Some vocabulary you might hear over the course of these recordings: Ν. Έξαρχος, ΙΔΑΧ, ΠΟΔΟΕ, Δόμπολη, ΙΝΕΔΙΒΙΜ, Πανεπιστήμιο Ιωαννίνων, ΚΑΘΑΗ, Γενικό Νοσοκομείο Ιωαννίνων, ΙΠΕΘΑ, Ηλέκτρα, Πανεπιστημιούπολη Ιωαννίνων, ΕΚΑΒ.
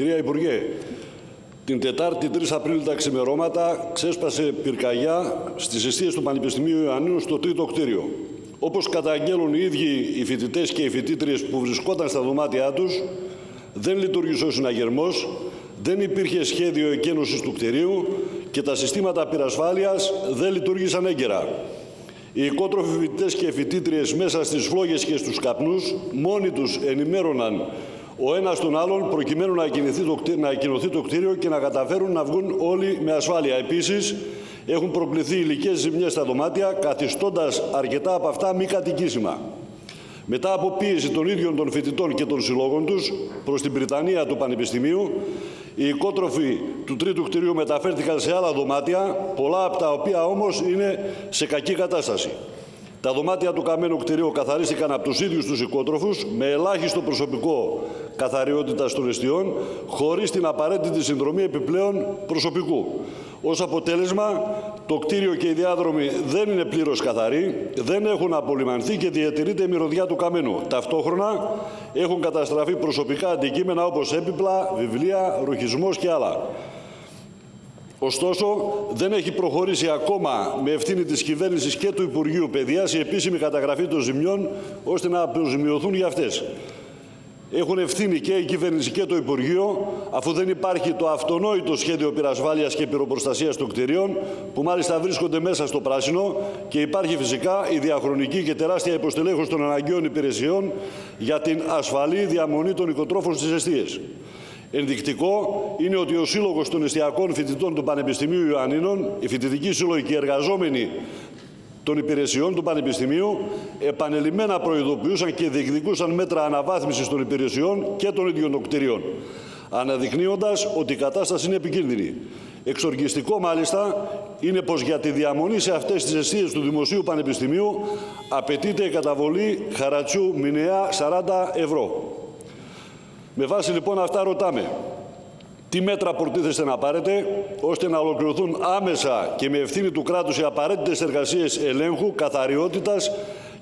Κυρία Υπουργέ, την Τετάρτη 3 Απριλίου τα ξημερώματα ξέσπασε πυρκαγιά στις εστίες του Πανεπιστημίου Ιωαννίνων στο τρίτο κτίριο. Όπως καταγγέλουν οι ίδιοι οι φοιτητές και οι φοιτήτριες που βρισκόταν στα δωμάτια τους, δεν λειτουργήσε ο συναγερμός, δεν υπήρχε σχέδιο εκένωσης του κτιρίου και τα συστήματα πυρασφάλειας δεν λειτουργήσαν έγκαιρα. Οι οικότροφοι φοιτητές και φοιτήτριες μέσα στις φλόγες και στους καπνούς μόνοι τους ενημέρωναν ο ένας τον άλλον προκειμένου να ακοινωθεί το κτίριο και να καταφέρουν να βγουν όλοι με ασφάλεια. Επίσης, έχουν προκληθεί υλικές ζημιές στα δωμάτια, καθιστώντας αρκετά από αυτά μη κατοικήσιμα. Μετά από πίεση των ίδιων των φοιτητών και των συλλόγων τους προς την Πριτανεία του Πανεπιστημίου, οι οικότροφοι του τρίτου κτιρίου μεταφέρθηκαν σε άλλα δωμάτια, πολλά από τα οποία όμως είναι σε κακή κατάσταση. Τα δωμάτια του καμένου κτιρίου καθαρίστηκαν από τους ίδιους τους οικότροφους με ελάχιστο προσωπικό καθαριότητας των εστιών, χωρίς την απαραίτητη συνδρομή επιπλέον προσωπικού. Ως αποτέλεσμα, το κτίριο και οι διάδρομοι δεν είναι πλήρως καθαροί, δεν έχουν απολυμανθεί και διατηρείται η μυρωδιά του καμένου. Ταυτόχρονα, έχουν καταστραφεί προσωπικά αντικείμενα όπως έπιπλα, βιβλία, ρουχισμός και άλλα. Ωστόσο, δεν έχει προχωρήσει ακόμα με ευθύνη της κυβέρνησης και του Υπουργείου Παιδείας η επίσημη καταγραφή των ζημιών, ώστε να αποζημιωθούν για αυτές. Έχουν ευθύνη και η κυβέρνηση και το Υπουργείο, αφού δεν υπάρχει το αυτονόητο σχέδιο πυρασφάλειας και πυροπροστασίας των κτιρίων, που μάλιστα βρίσκονται μέσα στο πράσινο, και υπάρχει φυσικά η διαχρονική και τεράστια υποστελέχωση των αναγκαίων υπηρεσιών για την ασφαλή διαμονή των οικοτρόφων στις εστίες. Ενδεικτικό είναι ότι ο Σύλλογος των Εστιακών Φοιτητών του Πανεπιστημίου Ιωαννίνων, οι φοιτητικοί σύλλογοι και οι εργαζόμενοι των υπηρεσιών του Πανεπιστημίου, επανελειμμένα προειδοποιούσαν και διεκδικούσαν μέτρα αναβάθμισης των υπηρεσιών και των ίδιων των κτηρίων, αναδεικνύοντας ότι η κατάσταση είναι επικίνδυνη. Εξοργιστικό, μάλιστα, είναι πως για τη διαμονή σε αυτές τις εστίες του Δημοσίου Πανεπιστημίου απαιτείται η καταβολή χαρατσιού μηνιαία 40 ευρώ. Με βάση λοιπόν αυτά ρωτάμε, τι μέτρα προτίθεστε να πάρετε ώστε να ολοκληρωθούν άμεσα και με ευθύνη του κράτους οι απαραίτητες εργασίες ελέγχου, καθαριότητας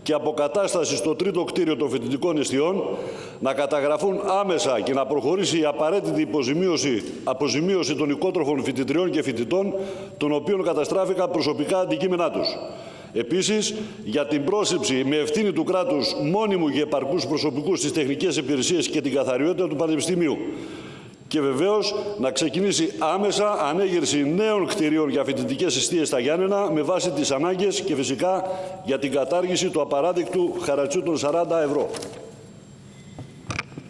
και αποκατάσταση στο τρίτο κτίριο των φοιτητικών εστιών, να καταγραφούν άμεσα και να προχωρήσει η απαραίτητη αποζημίωση των οικότροφων φοιτητριών και φοιτητών, των οποίων καταστράφηκαν προσωπικά αντικείμενά τους. Επίσης, για την πρόσληψη με ευθύνη του κράτους μόνιμου και επαρκούς προσωπικού στις τεχνικές υπηρεσίες και την καθαριότητα του Πανεπιστημίου. Και βεβαίως να ξεκινήσει άμεσα ανέγερση νέων κτηρίων για φοιτητικές εστίες στα Γιάννενα με βάση τις ανάγκες και φυσικά για την κατάργηση του απαράδεκτου χαρατσιού των 40 ευρώ.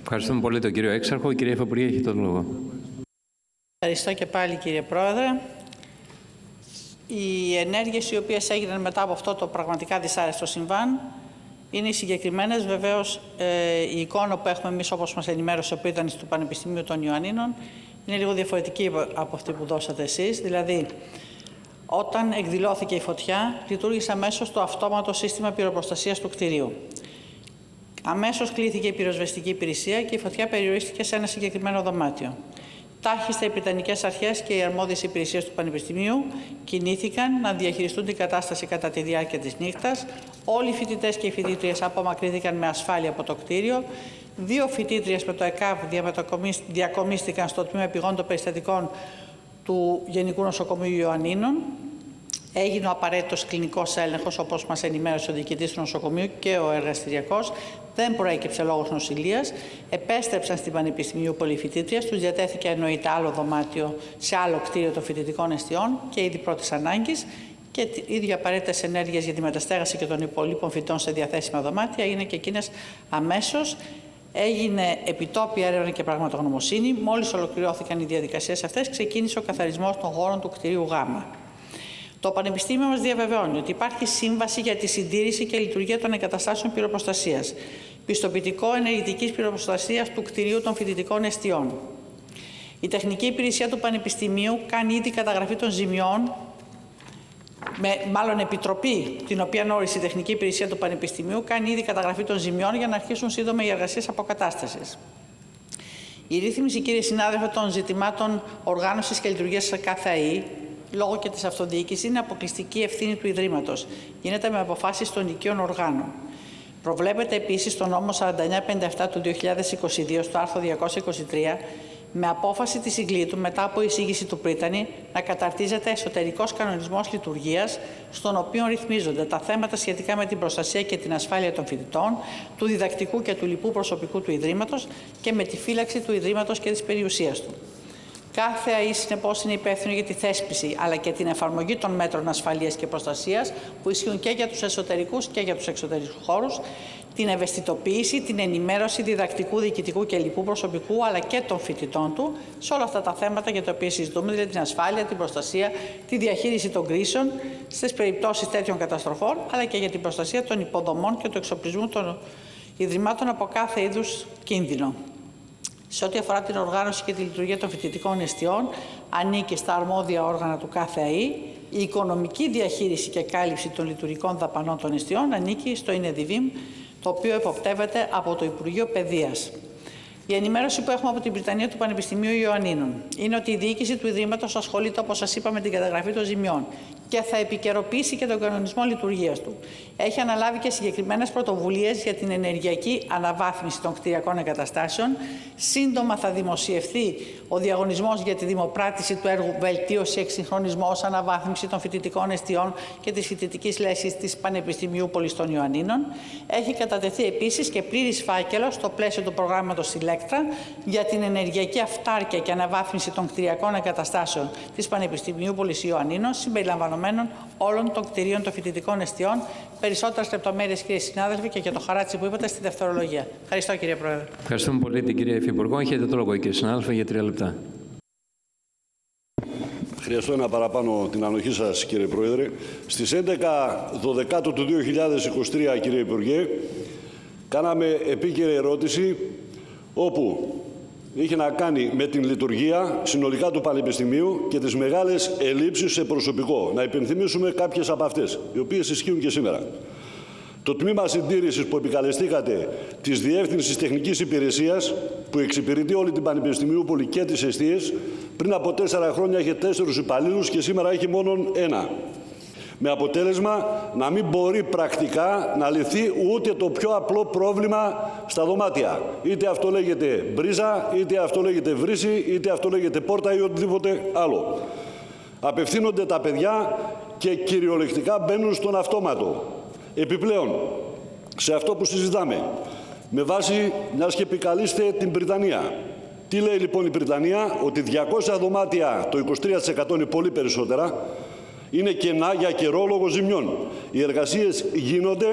Ευχαριστούμε πολύ τον κύριο Έξαρχο. Η κυρία Υφυπουργέ έχει τον λόγο. Ευχαριστώ και πάλι, κύριε Πρόεδρε. Οι ενέργειες οι οποίες έγιναν μετά από αυτό το πραγματικά δυσάρεστο συμβάν είναι οι συγκεκριμένες. Βεβαίως, η εικόνα που έχουμε εμείς, όπως μας ενημέρωσε που ήταν του Πανεπιστημίου των Ιωαννίνων, είναι λίγο διαφορετική από αυτή που δώσατε εσείς. Δηλαδή, όταν εκδηλώθηκε η φωτιά, λειτουργήσε αμέσως το αυτόματο σύστημα πυροπροστασίας του κτιρίου. Αμέσως κλείθηκε η πυροσβεστική υπηρεσία και η φωτιά περιορίστηκε σε ένα συγκεκριμένο δωμάτιο. Τάχιστα, οι Πριτανικές Αρχές και οι αρμόδιες υπηρεσίες του Πανεπιστημίου κινήθηκαν να διαχειριστούν την κατάσταση κατά τη διάρκεια της νύχτας. Όλοι οι φοιτητές και οι φοιτήτριες απομακρύνθηκαν με ασφάλεια από το κτίριο. 2 φοιτήτριες με το ΕΚΑΒ διακομίστηκαν στο τμήμα επιγόντων περιστατικών του Γενικού Νοσοκομείου Ιωαννίνων. Έγινε ο απαραίτητος κλινικός έλεγχος, όπως μας ενημέρωσε ο διοικητής του νοσοκομείου και ο εργαστηριακός. Δεν προέκυψε λόγος νοσηλείας. Επέστρεψαν στην Πανεπιστημιούπολη οι φοιτήτριες. Τους διατέθηκε εννοείται άλλο δωμάτιο σε άλλο κτίριο των φοιτητικών εστιών και ήδη πρώτης ανάγκης. Και οι ίδιες απαραίτητες ενέργειες για τη μεταστέγαση και των υπολείπων φοιτών σε διαθέσιμα δωμάτια είναι και εκείνες αμέσως. Έγινε επιτόπια έρευνα και πραγματογνωμοσύνη. Μόλις ολοκληρώθηκαν οι διαδικασίες αυτές, ξεκίνησε ο καθαρισμός των χώρων του κτιρίου Γ. Το Πανεπιστήμιο μας διαβεβαιώνει ότι υπάρχει σύμβαση για τη συντήρηση και λειτουργία των εγκαταστάσεων πυροπροστασίας, πιστοποιητικό ενεργητικής πυροπροστασίας του κτηρίου των φοιτητικών εστιών. Η τεχνική υπηρεσία του Πανεπιστημίου κάνει ήδη καταγραφή των ζημιών, μάλλον επιτροπή, την οποία όρισε η τεχνική υπηρεσία του Πανεπιστημίου, κάνει ήδη καταγραφή των ζημιών για να αρχίσουν σύντομα οι εργασίες αποκατάστασης. Η ρύθμιση, κύριε συνάδελφε, των ζητημάτων οργάνωσης και λειτουργίας ΚΑΘΑΗ, λόγω και της αυτοδιοίκησης, είναι αποκλειστική ευθύνη του Ιδρύματος. Γίνεται με αποφάσεις των οικείων οργάνων. Προβλέπεται επίσης στο νόμο 4957 του 2022, στο άρθρο 223, με απόφαση της Ιγκλήτου μετά από εισήγηση του Πρίτανη να καταρτίζεται εσωτερικός κανονισμός λειτουργίας, στον οποίο ρυθμίζονται τα θέματα σχετικά με την προστασία και την ασφάλεια των φοιτητών, του διδακτικού και του λοιπού προσωπικού του Ιδρύματος και με τη φύλαξη του Ιδρύματος και της περιουσίας του. Κάθε ΑΗ, συνεπώς, είναι υπεύθυνο για τη θέσπιση αλλά και την εφαρμογή των μέτρων ασφαλείας και προστασίας που ισχύουν και για τους εσωτερικούς και για τους εξωτερικούς χώρους, την ευαισθητοποίηση, την ενημέρωση διδακτικού, διοικητικού και λοιπού προσωπικού αλλά και των φοιτητών του σε όλα αυτά τα θέματα για τα οποία συζητούμε, δηλαδή την ασφάλεια, την προστασία, τη διαχείριση των κρίσεων στις περιπτώσεις τέτοιων καταστροφών αλλά και για την προστασία των υποδομών και του εξοπλισμού των ιδρυμάτων από κάθε είδους κίνδυνο. Σε ό,τι αφορά την οργάνωση και τη λειτουργία των φοιτητικών εστιών, ανήκει στα αρμόδια όργανα του κάθε ΑΗ. Η οικονομική διαχείριση και κάλυψη των λειτουργικών δαπανών των εστιών ανήκει στο ΙΝΕΔΙΒΙΜ, το οποίο εποπτεύεται από το Υπουργείο Παιδείας. Η ενημέρωση που έχουμε από την Πριτανεία του Πανεπιστημίου Ιωαννίνων είναι ότι η διοίκηση του Ιδρύματος ασχολείται, όπως σας είπα, με την καταγραφή των ζημιών και θα επικαιροποιήσει και τον κανονισμό λειτουργίας του. Έχει αναλάβει και συγκεκριμένες πρωτοβουλίες για την ενεργειακή αναβάθμιση των κτηριακών εγκαταστάσεων. Σύντομα θα δημοσιευθεί ο διαγωνισμός για τη δημοπράτηση του έργου Βελτίωση, Εξυγχρονισμός, Αναβάθμιση των Φοιτητικών Εστιών και τη Φοιτητική Λέσχης της Πανεπιστημιούπολης των Ιωαννίνων. Έχει κατατεθεί επίσης και πλήρης φάκελος στο πλαίσιο του προγράμματος Ηλέκτρα για την ενεργειακή αυτάρκεια και αναβάθμιση των κτηριακών εγκαταστάσεων της Πανεπιστημιούπολης Ιωαννίνων, όλων των κτηρίων των φοιτητικών εστιών. Περισσότερες λεπτομέρειες, κύριε συνάδελφοι, και για το χαράτσι που είπατε στη δευτερολογία. Ευχαριστώ, κύριε Πρόεδρε. Ευχαριστούμε πολύ την κυρία Υφυπουργό. Έχετε το λόγο, κύριε συνάδελφε, για 3 λεπτά. Χρειαστώ ένα παραπάνω την ανοχή σας, κύριε Πρόεδρε. Στις 11/12 του 2023, κύριε Υπουργέ, κάναμε επίκαιρη ερώτηση όπου είχε να κάνει με την λειτουργία συνολικά του Πανεπιστημίου και τις μεγάλες ελλείψεις σε προσωπικό. Να υπενθυμίσουμε κάποιες από αυτές, οι οποίες ισχύουν και σήμερα. Το τμήμα συντήρησης που επικαλεστήκατε της Διεύθυνσης Τεχνικής Υπηρεσίας, που εξυπηρετεί όλη την Πανεπιστημιούπολη και τις εστίες, πριν από 4 χρόνια είχε 4 υπαλλήλους και σήμερα έχει μόνο 1. Με αποτέλεσμα να μην μπορεί πρακτικά να λυθεί ούτε το πιο απλό πρόβλημα στα δωμάτια. Είτε αυτό λέγεται μπρίζα, είτε αυτό λέγεται βρύση, είτε αυτό λέγεται πόρτα ή οτιδήποτε άλλο. Απευθύνονται τα παιδιά και κυριολεκτικά μπαίνουν στον αυτόματο. Επιπλέον, σε αυτό που συζητάμε, με βάση μιας και επικαλείστε την Πριτανεία. Τι λέει λοιπόν η Πριτανεία? Ότι 200 δωμάτια, το 23% είναι πολύ περισσότερα, είναι κενά για καιρό λόγω ζημιών. Οι εργασίες γίνονται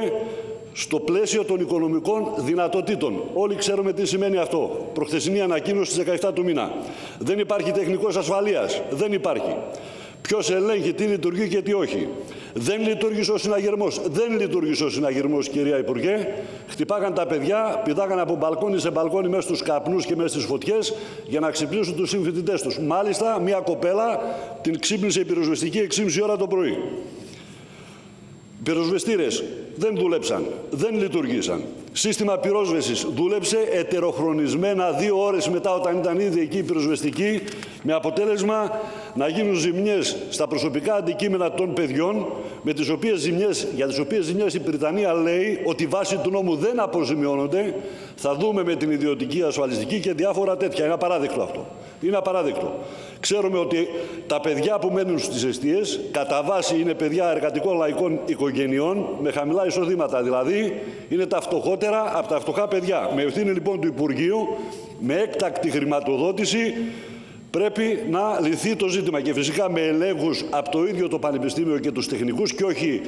στο πλαίσιο των οικονομικών δυνατοτήτων. Όλοι ξέρουμε τι σημαίνει αυτό. Προχθεσινή ανακοίνωση στις 17 του μήνα. Δεν υπάρχει τεχνικός ασφαλείας. Δεν υπάρχει. Ποιος ελέγχει τι λειτουργεί και τι όχι. Δεν λειτουργήσε ο συναγερμός. Δεν λειτουργήσε ο συναγερμός, κυρία Υπουργέ. Χτυπάγαν τα παιδιά, πηδάγαν από μπαλκόνι σε μπαλκόνι μέσα στους καπνούς και μέσα στις φωτιές για να ξυπνήσουν τους συμφοιτητές τους. Μάλιστα, μια κοπέλα την ξύπνησε η πυροσβεστική 6:30 ώρα το πρωί. Πυροσβεστήρες δεν δουλέψαν, δεν λειτουργήσαν. Σύστημα πυρόσβεσης δούλεψε ετεροχρονισμένα 2 ώρες μετά όταν ήταν ήδη εκεί η πυροσβεστική, με αποτέλεσμα να γίνουν ζημιές στα προσωπικά αντικείμενα των παιδιών, με τις οποίες ζημιές, για τις οποίες ζημιές η Πριτανεία λέει ότι βάσει του νόμου δεν αποζημιώνονται. Θα δούμε με την ιδιωτική ασφαλιστική και διάφορα τέτοια. Είναι απαράδεκτο αυτό. Είναι απαράδεκτο. Ξέρουμε ότι τα παιδιά που μένουν στις εστίες κατά βάση είναι παιδιά εργατικών λαϊκών οικογενειών με χαμηλά εισοδήματα, δηλαδή είναι τα φτωχότερα από τα φτωχά παιδιά. Με ευθύνη λοιπόν του Υπουργείου, με έκτακτη χρηματοδότηση, πρέπει να λυθεί το ζήτημα και φυσικά με ελέγχους από το ίδιο το Πανεπιστήμιο και τους τεχνικούς και όχι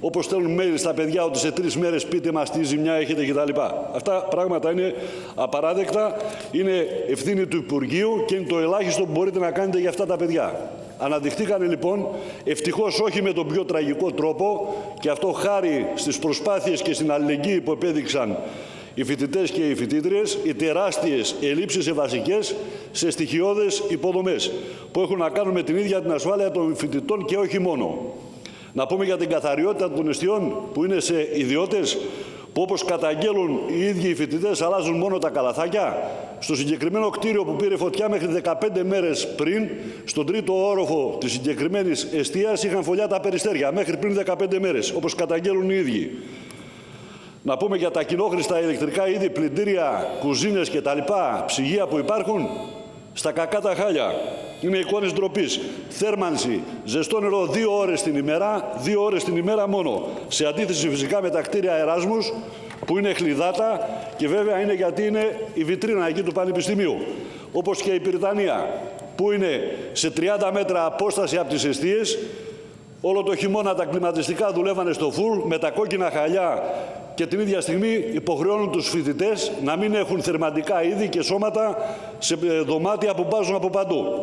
όπως στέλνουν mail στα παιδιά ότι σε 3 μέρες πείτε μας τι ζημιά έχετε κτλ. Αυτά πράγματα είναι απαράδεκτα, είναι ευθύνη του Υπουργείου και είναι το ελάχιστο που μπορείτε να κάνετε για αυτά τα παιδιά. Αναδειχτήκανε λοιπόν, ευτυχώς όχι με τον πιο τραγικό τρόπο και αυτό χάρη στις προσπάθειες και στην αλληλεγγύη που επέδειξαν οι φοιτητές και οι φοιτήτριες, οι τεράστιες ελλείψεις σε βασικές, σε στοιχειώδες υποδομές που έχουν να κάνουν με την ίδια την ασφάλεια των φοιτητών και όχι μόνο. Να πούμε για την καθαριότητα των εστιών που είναι σε ιδιώτες που όπως καταγγέλουν οι ίδιοι οι φοιτητές αλλάζουν μόνο τα καλαθάκια. Στο συγκεκριμένο κτίριο που πήρε φωτιά μέχρι 15 μέρες πριν, στον 3ο όροφο της συγκεκριμένης εστίας είχαν φωλιά τα περιστέρια μέχρι πριν 15 μέρες, όπως καταγγέλουν οι ίδιοι. Να πούμε για τα κοινόχρηστα ηλεκτρικά είδη, πλυντήρια, κουζίνες κτλ. Ψυγεία που υπάρχουν. Στα κακά τα χάλια. Είναι εικόνες ντροπής. Θέρμανση. Ζεστό νερό 2 ώρες την ημέρα. 2 ώρες την ημέρα μόνο. Σε αντίθεση φυσικά με τα κτίρια Εράσμους που είναι χλιδάτα και βέβαια είναι γιατί είναι η βιτρίνα εκεί του Πανεπιστημίου. Όπως και η Πυριτανία που είναι σε 30 μέτρα απόσταση από τις εστίες. Όλο το χειμώνα τα κλιματιστικά δουλεύανε στο φουλ με τα κόκκινα χαλιά και την ίδια στιγμή υποχρεώνουν τους φοιτητές να μην έχουν θερμαντικά είδη και σώματα σε δωμάτια που μπάζουν από παντού.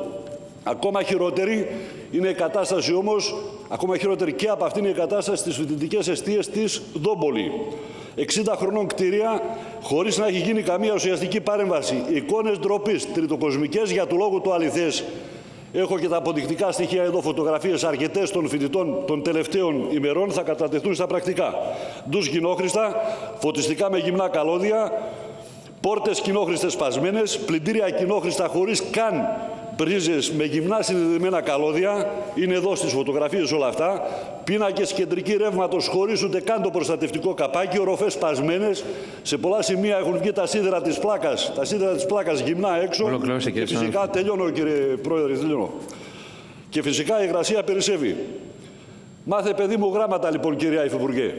Ακόμα χειρότερη είναι η κατάσταση όμως, ακόμα χειρότερη και από αυτήν είναι η κατάσταση στις φοιτητικές εστίες της Δόμπολη. 60 χρονών κτίρια, χωρίς να έχει γίνει καμία ουσιαστική παρέμβαση. Εικόνες ντροπής, τριτοκοσμικές για του λόγου του αληθές. Έχω και τα αποδεικτικά στοιχεία εδώ, φωτογραφίες αρκετές των φοιτητών των τελευταίων ημερών, θα κατατεθούν στα πρακτικά. Ντους κοινόχρηστα, φωτιστικά με γυμνά καλώδια, πόρτες κοινόχρηστες σπασμένες, πλυντήρια κοινόχρηστα χωρίς καν πρίζες με γυμνά συνδεδεμένα καλώδια, είναι εδώ στις φωτογραφίες όλα αυτά, πίνακες κεντρική ρεύματος χωρίς ούτε καν το προστατευτικό καπάκι, οροφές σπασμένες, σε πολλά σημεία έχουν βγει τα σίδερα της πλάκας, γυμνά έξω. Ολοκλώσε, και φυσικά, τελειώνω κύριε Πρόεδρε, και φυσικά η υγρασία περισσεύει. Μάθε παιδί μου γράμματα λοιπόν κυρία Υφυπουργέ.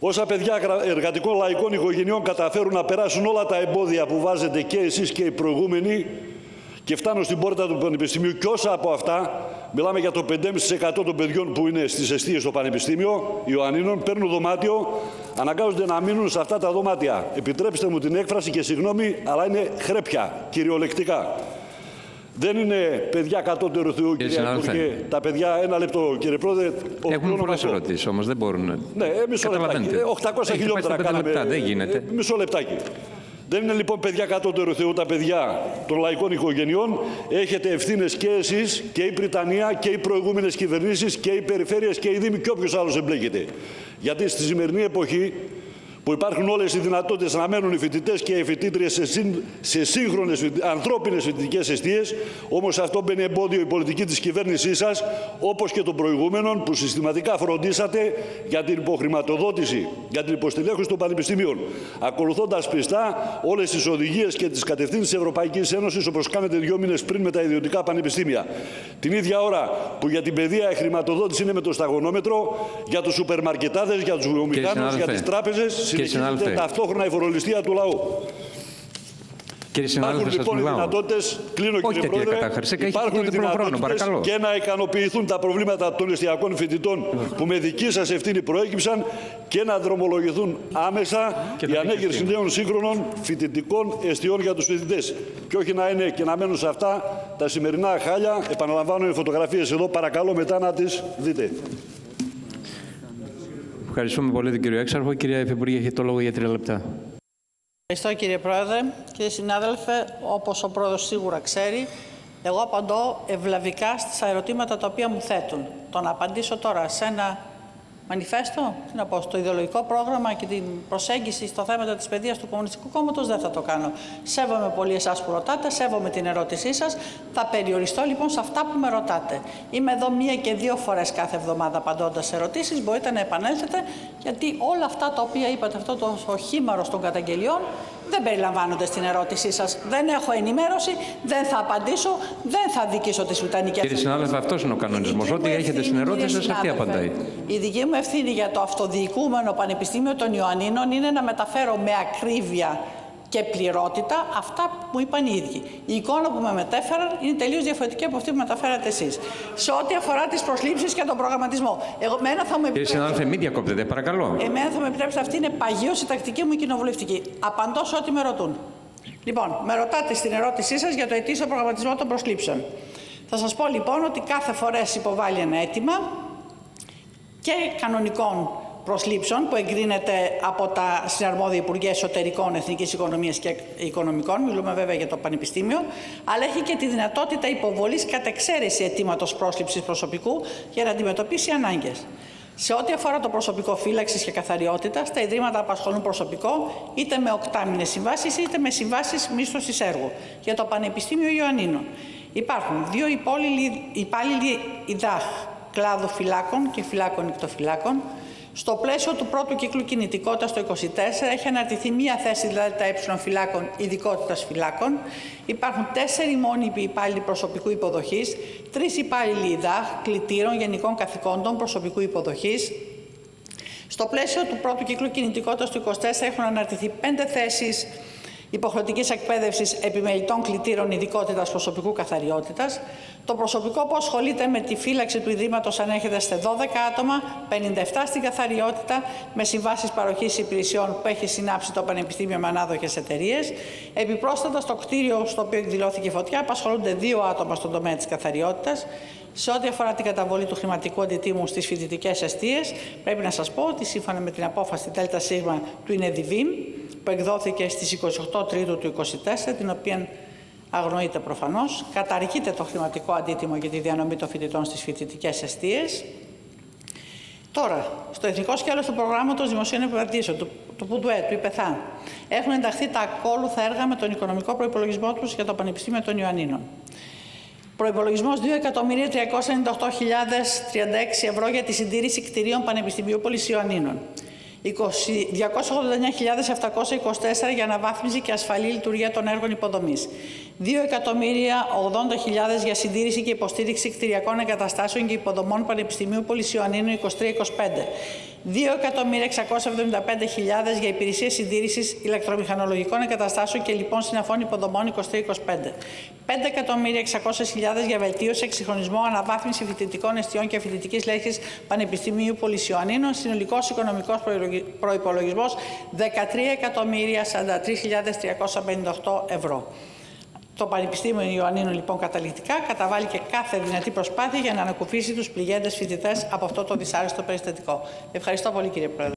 Όσα παιδιά εργατικών λαϊκών οικογενειών καταφέρουν να περάσουν όλα τα εμπόδια που βάζετε και εσείς και οι προηγούμενοι, και φτάνω στην πόρτα του Πανεπιστημίου και όσα από αυτά, μιλάμε για το 5,5% των παιδιών που είναι στις εστίες στο Πανεπιστήμιο Ιωαννίνων, παίρνουν δωμάτιο, αναγκάζονται να μείνουν σε αυτά τα δωμάτια. Επιτρέψτε μου την έκφραση και συγγνώμη, αλλά είναι χρέπια, κυριολεκτικά. Δεν είναι παιδιά κατώτερου Θεού, κύριε Υπουργέ. Τα παιδιά, ένα λεπτό, κύριε Πρόεδρε. Έχουν πολλές ερωτήσεις όμως, δεν μπορούν. Ναι, μισό λεπτάκι. 800 χιλιόμετρα κάναμε. Δεν γίνεται. Μισό λεπτάκι. Δεν είναι λοιπόν παιδιά κατώτερου Θεού τα παιδιά των λαϊκών οικογενειών. Έχετε ευθύνες και εσείς και η Πριτανία και οι προηγούμενες κυβερνήσεις και οι περιφέρειες και οι δήμοι και όποιος άλλος εμπλέκεται. Γιατί στη σημερινή εποχή που υπάρχουν όλες οι δυνατότητες να μένουν οι φοιτητές και οι φοιτήτριες σε σύγχρονες ανθρώπινες φοιτητικές εστίες, όμως αυτό μπαίνει εμπόδιο η πολιτική της κυβέρνησής σας, όπως και των προηγούμενων που συστηματικά φροντίσατε για την υποχρηματοδότηση, για την υποστηλέχωση των πανεπιστημίων, ακολουθώντας πιστά όλες τις οδηγίες και τις κατευθύνσεις της Ευρωπαϊκής Ένωσης, όπως κάνετε 2 μήνες πριν με τα ιδιωτικά πανεπιστήμια. Την ίδια ώρα που για την παιδεία η χρηματοδότηση είναι με το σταγονόμετρο, για τους σούπερ μαρκετάδες, για τους βιομηχάνους, για τις τράπεζες. Συνεχίζεται ταυτόχρονα η φορολιστία του λαού. Κύριε συνάδελφε, υπάρχουν λοιπόν οι δυνατότητες, κλείνω κύριε Πρόεδρε, υπάρχουν οι δυνατότητες και να ικανοποιηθούν τα προβλήματα των εστιακών φοιτητών που με δική σας ευθύνη προέκυψαν και να δρομολογηθούν άμεσα η ανέγερση νέων σύγχρονων φοιτητικών εστιών για τους φοιτητές. Και όχι να είναι και να μένουν σε αυτά τα σημερινά χάλια. Επαναλαμβάνω, οι φωτογραφίες εδώ, παρακαλώ μετά να τις δείτε. Ευχαριστούμε πολύ τον κύριο Έξαρχο. Κυρία Υφυπουργέ, έχετε το λόγο για 3 λεπτά. Ευχαριστώ κύριε Πρόεδρε. Κύριε συνάδελφε, όπως ο Πρόεδρος σίγουρα ξέρει, εγώ απαντώ ευλαβικά στα ερωτήματα τα οποία μου θέτουν. Το να απαντήσω τώρα σε ένα μανιφέστο, τι να πω, στο ιδεολογικό πρόγραμμα και την προσέγγιση στα θέματα της παιδείας του Κομμουνιστικού Κόμματος, δεν θα το κάνω. Σέβομαι πολύ εσάς που ρωτάτε, σέβομαι την ερώτησή σας. Θα περιοριστώ λοιπόν σε αυτά που με ρωτάτε. Είμαι εδώ 1 και 2 φορές κάθε εβδομάδα απαντώντας ερωτήσεις. Μπορείτε να επανέλθετε, γιατί όλα αυτά τα οποία είπατε, αυτό το χήμαρο των καταγγελιών, δεν περιλαμβάνονται στην ερώτησή σας. Δεν έχω ενημέρωση, δεν θα απαντήσω, δεν θα δικήσω τις Βρυτανικές. Κύριε συνάδελφε, αυτός είναι ο κανονισμός. Ό,τι έχετε στην ερώτηση σας, αυτή απαντάει. Η δική μου ευθύνη για το αυτοδιοικούμενο Πανεπιστήμιο των Ιωαννίνων είναι να μεταφέρω με ακρίβεια και πληρότητα αυτά που μου είπαν οι ίδιοι. Η εικόνα που με μετέφεραν είναι τελείως διαφορετική από αυτή που μεταφέρατε εσείς. Σε ό,τι αφορά τις προσλήψεις και τον προγραμματισμό. Κύριε συνάδελφε, μην διακόπτετε, παρακαλώ. Εμένα θα με επιτρέψετε, αυτή είναι παγίως η τακτική μου κοινοβουλευτική. Απαντώ σε ό,τι με ρωτούν. Λοιπόν, με ρωτάτε στην ερώτησή σας για το ετήσιο προγραμματισμό των προσλήψεων. Θα σας πω λοιπόν ότι κάθε φορές υποβάλλει ένα αίτημα και κανονικών προσλήψεων που εγκρίνεται από τα συναρμόδια Υπουργεία Εσωτερικών, Εθνικής Οικονομίας και Οικονομικών, μιλούμε βέβαια για το Πανεπιστήμιο, αλλά έχει και τη δυνατότητα υποβολής κατ' εξαίρεση αιτήματος πρόσληψης προσωπικού για να αντιμετωπίσει ανάγκες. Σε ό,τι αφορά το προσωπικό φύλαξης και καθαριότητας, τα ιδρύματα απασχολούν προσωπικό είτε με 8μηνες συμβάσεις είτε με συμβάσεις μίσθωσης έργου. Για το Πανεπιστήμιο Ιωαννίνων υπάρχουν 2 υπάλληλοι ΙΔΑΧ, κλάδου φυλάκων και φυλάκων-ικτοφυλάκων, Στο πλαίσιο του πρώτου κύκλου κινητικότητας το 2024 έχει αναρτηθεί μία θέση, δηλαδή τα ε φυλάκων, ειδικότητας φυλάκων. Υπάρχουν 4 μόνιμοι υπάλληλοι προσωπικού υποδοχής, 3 υπάλληλοι ΙΔΑΧ, κλητήρων, γενικών καθηκόντων προσωπικού υποδοχής. Στο πλαίσιο του πρώτου κύκλου κινητικότητας του 2024 έχουν αναρτηθεί 5 θέσεις υποχρεωτικής εκπαίδευσης επιμελητών κλητήρων ειδικότητας προσωπικού καθαριότητας. Το προσωπικό που ασχολείται με τη φύλαξη του Ιδρύματος ανέρχεται σε 12 άτομα, 57 στην καθαριότητα, με συμβάσεις παροχής υπηρεσιών που έχει συνάψει το Πανεπιστήμιο με ανάδοχες εταιρείες. Επιπρόσθετα, στο κτίριο στο οποίο εκδηλώθηκε φωτιά, απασχολούνται 2 άτομα στον τομέα της καθαριότητας. Σε ό,τι αφορά την καταβολή του χρηματικού αντιτίμου στις φοιτητικές εστίες, πρέπει να σας πω ότι σύμφωνα με την απόφαση ΔΣ του ΙΝΕΔΙΒΙΜ, που εκδόθηκε στις 28 Τρίτου του 2024, την οποία αγνοείται προφανώς, καταργείται το χρηματικό αντίτιμο για τη διανομή των φοιτητών στις φοιτητικές εστίες. Τώρα, στο εθνικό σκέλος του προγράμματος δημοσίων επενδύσεων του ΠΟΔΟΕ, του ΙΠΕΘΑ, έχουν ενταχθεί τα ακόλουθα έργα με τον οικονομικό προϋπολογισμό τους για το Πανεπιστήμιο των Ιωαννίνων. Προϋπολογισμός 2.398.036 ευρώ για τη συντήρηση κτηρίων Πανεπιστημιούπολης Ιωαννίνων. 289.724 για αναβάθμιση και ασφαλή λειτουργία των έργων υποδομής. 2.080.000 για συντήρηση και υποστήριξη κτηριακών εγκαταστάσεων και υποδομών Πανεπιστημίου Πολυσιοαννίνου 23-25. 2.675.000 για υπηρεσίες συντήρησης ηλεκτρομηχανολογικών εγκαταστάσεων και λοιπών συναφών υποδομών 23-25. 5.600.000 για βελτίωση, εξυγχρονισμό, αναβάθμιση φοιτητικών εστιών και φοιτητικής λέσχης Πανεπιστημίου Πολυσιοαννίνων. Συνολικός οικονομικός προϋπολογισμός 13.043.358 ευρώ. Το Πανεπιστήμιο Ιωαννίνων, λοιπόν, καταληκτικά καταβάλει και κάθε δυνατή προσπάθεια για να ανακουφίσει τους πληγέντες φοιτητές από αυτό το δυσάρεστο περιστατικό. Ευχαριστώ πολύ, κύριε Πρόεδρε.